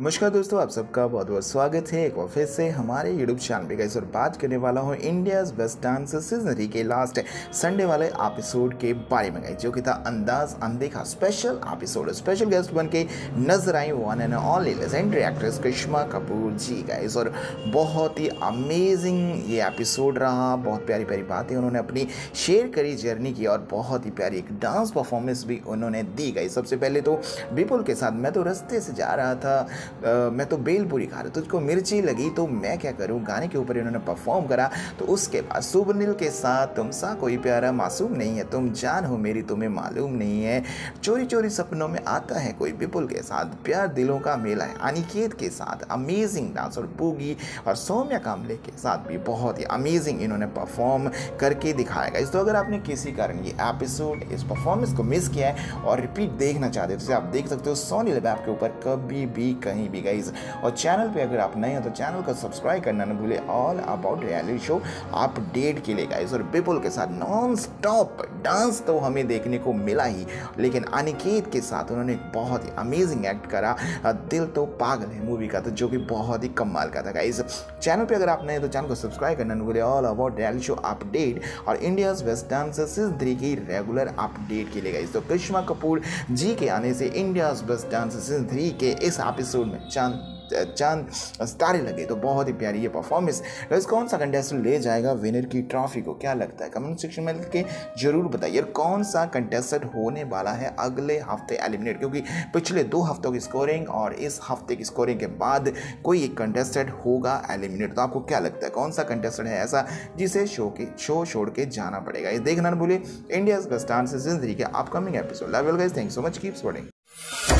नमस्कार दोस्तों, आप सबका बहुत बहुत स्वागत है एक ऑफिस से हमारे YouTube चैनल पे। गाइस और बात करने वाला हूँ इंडियाज बेस्ट डांसर सीजन 3 के लास्ट संडे वाले एपिसोड के बारे में, जो कि था अंदाज अनदेखा स्पेशल एपिसोड। स्पेशल गेस्ट बन के नजर आई one and only legendary actress Karisma Kapoor ji. Guys और बहुत ही अमेजिंग ये एपिसोड रहा, बहुत प्यारी प्यारी बातें उन्होंने अपनी शेयर करी जर्नी की और बहुत ही प्यारी एक डांस परफॉर्मेंस भी उन्होंने दी। गई सबसे पहले तो विपुल के साथ, मैं तो रास्ते से जा रहा था, मैं तो बेलपुरी खा रहा, तुझको मिर्ची लगी तो मैं क्या करूं, गाने के ऊपर इन्होंने परफॉर्म करा। तो उसके बाद सुबनिल के साथ, तुम सा कोई प्यारा मासूम नहीं है, तुम जान हो मेरी तुम्हें मालूम नहीं है, चोरी चोरी सपनों में आता है कोई विपुल के साथ, प्यार दिलों का मेला है अनिकेत के साथ, अमेजिंग डांस। और बूगी और सौम्या कामले के साथ भी बहुत ही अमेजिंग इन्होंने परफॉर्म करके दिखाएगा। इस तो अगर आपने किसी कारण ये एपिसोड, इस परफॉर्मेंस को मिस किया है और रिपीट देखना चाहते हो तो आप देख सकते हो सोनी लैब ऐप के ऊपर कभी भी कहीं भी। गाइज और चैनल पे अगर आप नए हो तो चैनल को सब्सक्राइब करना ना भूले all about reality show update के लिए। गाइज और विपुल के साथ नॉन स्टॉप डांस तो हमें देखने को मिला ही, लेकिन अनिकेत के साथ उन्होंने बहुत ही अमेजिंग एक्ट करा, दिल तो पागल है मूवी का, तो जो कि बहुत ही कमाल का था। गाइज चैनल पे अगर आप नए हो तो चैनल को सब्सक्राइब करना ना भूले all about reality show update और इंडियाज बेस्ट डांसर सीजन 3 की रेगुलर अपडेट के लिए। गाइज तो करिश्मा कपूर जी के आने से इंडियाज बेस्ट डांसर सीजन 3 के इस एपिसोड में चांद सितारे लगे। तो बहुत ही प्यारी ये परफॉर्मेंस। गाइस कौन सा कंटेस्टेंट ले जाएगा विनर की ट्रॉफी को, क्या लगता है कमेंट सेक्शन में लिख के जरूर बताइए। कौन सा कंटेस्टेंट होने वाला है अगले हफ्ते एलिमिनेट, क्योंकि पिछले 2 हफ्तों की स्कोरिंग और इस हफ्ते की स्कोरिंग के बाद कोई एक कंटेस्टेंट होगा एलिमिनेट। तो आपको क्या लगता है कौन सा कंटेस्टेंट है ऐसा जिसे शो छोड़ के जाना पड़ेगा। ये देखना ना भूलिए इंडियाज बेस्ट डांसर सीजन 3 के upcoming episode. Thank you so much, keep supporting.